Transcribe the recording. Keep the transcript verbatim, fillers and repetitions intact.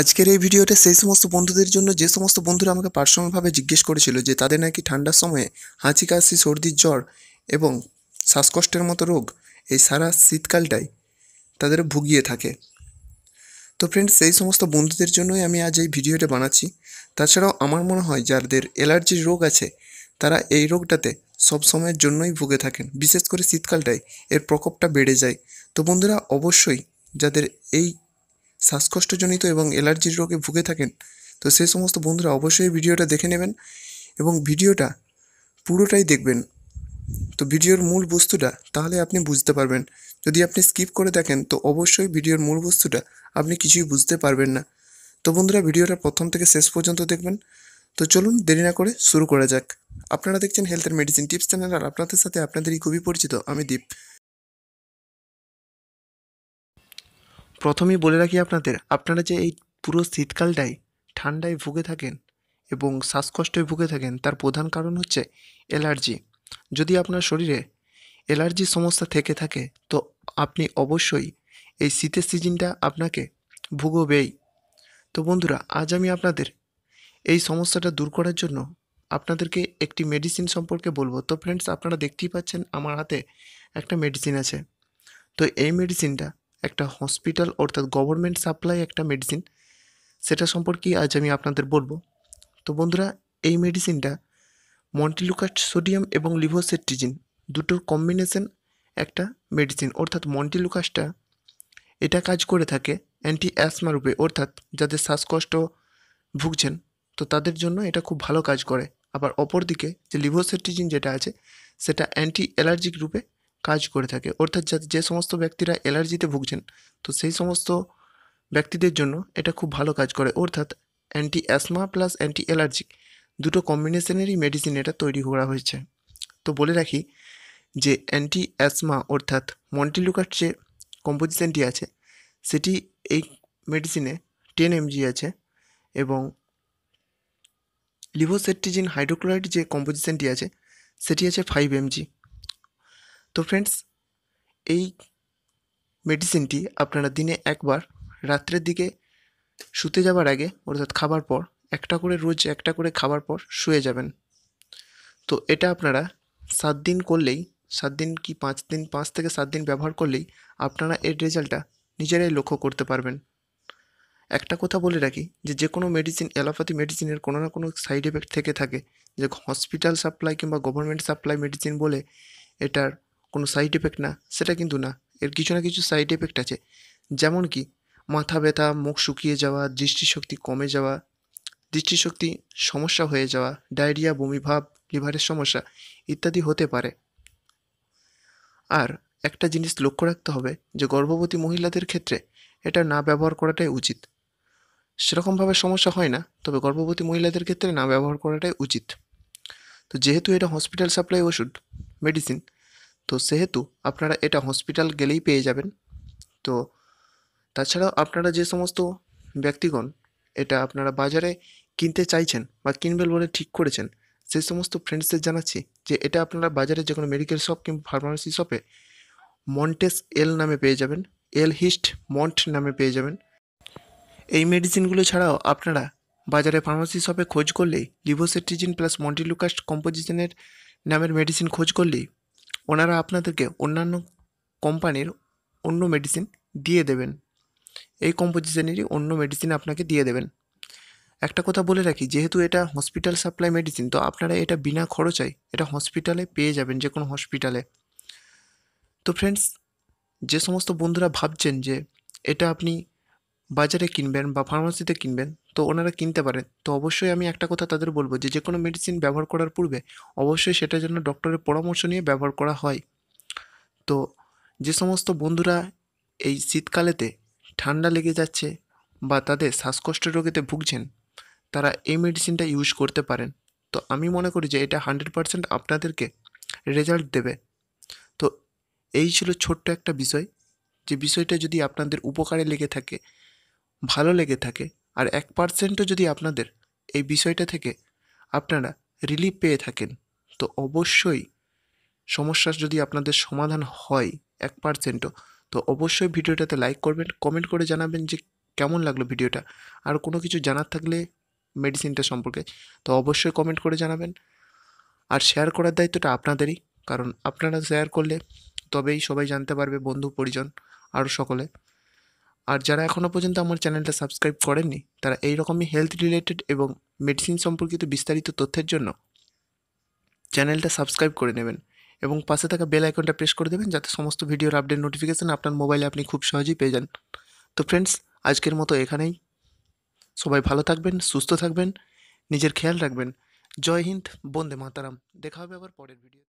আজকের এই ভিডিওতে সেই সমস্ত বন্ধুদের জন্য যে সমস্ত বন্ধুরা আমাকে পার্সোনালভাবে জিজ্ঞেস করেছিল যে তাদের নাকি ঠান্ডার সময়ে হাঁচি কাশি সর্দি জ্বর এবং শ্বাসকষ্টের মতো রোগ এই সারা শীতকালটাই তাদের ভুগিয়ে থাকে। তো ফ্রেন্ডস, সেই সমস্ত বন্ধুদের জন্যই আমি আজ এই ভিডিওটা বানাচ্ছি। তাছাড়াও আমার মনে হয় যাদের অ্যালার্জির রোগ আছে তারা এই রোগটাতে সব সময়ের জন্যই ভুগে থাকেন, বিশেষ করে শীতকালটায় এর প্রকোপটা বেড়ে যায়। তো বন্ধুরা, অবশ্যই যাদের এই শ্বাসকষ্টজনিত এবং অ্যালার্জির রোগে ভুগে থাকেন তো সেই সমস্ত বন্ধুরা অবশ্যই ভিডিওটা দেখে নেবেন এবং ভিডিওটা পুরোটাই দেখবেন। তো ভিডিওর মূল বস্তুটা তাহলে আপনি বুঝতে পারবেন। যদি আপনি স্কিপ করে দেখেন তো অবশ্যই ভিডিওর মূল বস্তুটা আপনি কিছুই বুঝতে পারবেন না। তো বন্ধুরা, ভিডিওটা প্রথম থেকে শেষ পর্যন্ত দেখবেন। তো চলুন দেরি না করে শুরু করা যাক। আপনারা দেখছেন হেলথের মেডিসিন টিপস চ্যানেল, আর আপনাদের সাথে আপনাদেরই খুবই পরিচিত আমি দীপ। প্রথমেই বলে রাখি আপনাদের, আপনারা যে এই পুরো শীতকালটাই ঠান্ডায় ভুগে থাকেন এবং শ্বাসকষ্টে ভুগে থাকেন তার প্রধান কারণ হচ্ছে অ্যালার্জি। যদি আপনার শরীরে অ্যালার্জির সমস্যা থেকে থাকে তো আপনি অবশ্যই এই শীতের সিজনটা আপনাকে ভুগবেই। তো বন্ধুরা, আজ আমি আপনাদের এই সমস্যাটা দূর করার জন্য আপনাদেরকে একটি মেডিসিন সম্পর্কে বলবো। তো ফ্রেন্ডস, আপনারা দেখতেই পাচ্ছেন আমার হাতে একটা মেডিসিন আছে। তো এই মেডিসিনটা একটা হসপিটাল অর্থাৎ গভর্নমেন্ট সাপ্লাই একটা মেডিসিন, সেটা সম্পর্কে আজ আমি আপনাদের বলবো। তো বন্ধুরা, এই মেডিসিনটা মন্টেলুকাস্ট সোডিয়াম এবং লিভোসেট্রিজিন দুটোর কম্বিনেশন একটা মেডিসিন, অর্থাৎ মন্টেলুকাস্টটা এটা কাজ করে থাকে অ্যান্টি অ্যাসমা রূপে, অর্থাৎ যাদের শ্বাসকষ্ট ভুগছেন তো তাদের জন্য এটা খুব ভালো কাজ করে। আবার অপরদিকে যে লিভোসেট্রিজিন যেটা আছে সেটা অ্যান্টি অ্যালার্জিক রূপে কাজ করে থাকে, অর্থাৎ যে সমস্ত ব্যক্তিরা অ্যালার্জিতে ভুগছেন তো সেই সমস্ত ব্যক্তিদের জন্য এটা খুব ভালো কাজ করে। অর্থাৎ anti asthma plus anti allergic দুটো কম্বিনেশনেরই মেডিসিন এটা তৈরি করা হয়েছে। তো বলে রাখি যে অ্যান্টি অ্যাসমা অর্থাৎ মন্টেলুকাস্ট যে কম্পোজিশনটি আছে সেটি এই মেডিসিনে টেন এমজি আছে, এবং লিভোসেট্রিজিন হাইড্রোক্লোরাইড যে কম্পোজিশনটি আছে সেটি আছে ফাইভ এমজি। তো ফ্রেন্ডস, এই মেডিসিনটি আপনারা দিনে একবার রাত্রের দিকে শুতে যাবার আগে অর্থাৎ খাবার পর একটা করে রোজ একটা করে খাবার পর শুয়ে যাবেন। তো এটা আপনারা সাত দিন করলেই, সাত দিন কি পাঁচ দিন পাঁচ থেকে সাত দিন ব্যবহার করলেই আপনারা এর রেজাল্টটা নিজেরাই লক্ষ্য করতে পারবেন। একটা কথা বলে রাখি যে যে কোনো মেডিসিন, অ্যালোপ্যাথি মেডিসিনের কোনো না কোনো সাইড এফেক্ট থেকে থাকে, যে হসপিটাল সাপ্লাই কিংবা গভর্নমেন্ট সাপ্লাই মেডিসিন বলে এটার কোনো সাইড এফেক্ট না সেটা কিন্তু না। এর কিছু না কিছু সাইড এফেক্ট আছে, যেমন কি মাথা ব্যথা, মুখ শুকিয়ে যাওয়া, দৃষ্টিশক্তি কমে যাওয়া, দৃষ্টিশক্তি সমস্যা হয়ে যাওয়া, ডায়রিয়া, বমিভাব, লিভারের সমস্যা ইত্যাদি হতে পারে। আর একটা জিনিস লক্ষ্য রাখতে হবে যে গর্ভবতী মহিলাদের ক্ষেত্রে এটা না ব্যবহার করাটাই উচিত। সেরকমভাবে সমস্যা হয় না, তবে গর্ভবতী মহিলাদের ক্ষেত্রে না ব্যবহার করাটাই উচিত। তো যেহেতু এটা হসপিটাল সাপ্লাই ওষুধ মেডিসিন তো সেহেতু আপনারা এটা হসপিটাল গেলেই পেয়ে যাবেন। তো তাছাড়াও আপনারা যে সমস্ত ব্যক্তিগণ এটা আপনারা বাজারে কিনতে চাইছেন বা কিনবেন বলে ঠিক করেছেন সেই সমস্ত ফ্রেন্ডসদের জানাচ্ছি যে এটা আপনারা বাজারে যে কোনো মেডিকেল শপ কিংবা ফার্মাসি শপে মন্টেস এল নামে পেয়ে যাবেন, এল হিস্ট মন্ট নামে পেয়ে যাবেন। এই মেডিসিনগুলো ছাড়াও আপনারা বাজারে ফার্মাসি শপে খোঁজ করলেই লিভোসেট্রিজিন প্লাস মন্টেলুকাস্ট কম্পোজিশনের নামের মেডিসিন খোঁজ করলেই ওনারা আপনাদেরকে অন্যান্য কোম্পানির অন্য মেডিসিন দিয়ে দেবেন, এই কম্পোজিশনেরই অন্য মেডিসিন আপনাকে দিয়ে দেবেন। একটা কথা বলে রাখি, যেহেতু এটা হসপিটাল সাপ্লাই মেডিসিন তো আপনারা এটা বিনা খরচায় এটা হসপিটালে পেয়ে যাবেন, যে কোনো হসপিটালে। তো ফ্রেন্ডস, যে সমস্ত বন্ধুরা ভাবছেন যে এটা আপনি বাজারে কিনবেন বা ফার্মাসিতে কিনবেন তো ওনারা কিনতে পারেন, তো অবশ্যই আমি একটা কথা তাদের বলবো যে যে কোনো মেডিসিন ব্যবহার করার পূর্বে অবশ্যই সেটার জন্য ডক্টরের পরামর্শ নিয়ে ব্যবহার করা হয়। তো যে সমস্ত বন্ধুরা এই শীতকালেতে ঠান্ডা লেগে যাচ্ছে বা তাদের শ্বাসকষ্ট রোগেতে ভুগছেন তারা এই মেডিসিনটা ইউজ করতে পারেন। তো আমি মনে করি যে এটা হান্ড্রেড পারসেন্ট আপনাদেরকে রেজাল্ট দেবে। তো এই ছিল ছোট্ট একটা বিষয়, যে বিষয়টা যদি আপনাদের উপকারে লেগে থাকে, ভালো লেগে থাকে, আর এক পার্সেন্টও যদি আপনাদের এই বিষয়টা থেকে আপনারা রিলিফ পেয়ে থাকেন তো অবশ্যই সমস্যার যদি আপনাদের সমাধান হয় এক পার্সেন্টও তো অবশ্যই ভিডিওটাতে লাইক করবেন, কমেন্ট করে জানাবেন যে কেমন লাগলো ভিডিওটা আর কোনো কিছু জানার থাকলে মেডিসিনটা সম্পর্কে তো অবশ্যই কমেন্ট করে জানাবেন আর শেয়ার করার দায়িত্বটা আপনাদেরই কারণ আপনারা শেয়ার করলে তবেই সবাই জানতে পারবে বন্ধু পরিজন আর সকলে আর যারা এখনো পর্যন্ত আমার চ্যানেলটা সাবস্ক্রাইব করেননি তারা এই রকমই হেলথ রিলেটেড এবং মেডিসিন সম্পর্কিত বিস্তারিত তথ্যের জন্য চ্যানেলটা সাবস্ক্রাইব করে নেবেন এবং পাশে থাকা বেল আইকনটা প্রেস করে দেবেন যাতে সমস্ত ভিডিওর আপডেট নোটিফিকেশন আপনার মোবাইলে আপনি খুব সহজেই পেয়ে যান তো ফ্রেন্ডস আজকের মতো এখানেই সবাই ভালো থাকবেন সুস্থ থাকবেন নিজের খেয়াল রাখবেন জয় হিন্দ বন্দে মাতারাম দেখা হবে আবার পরের ভিডিও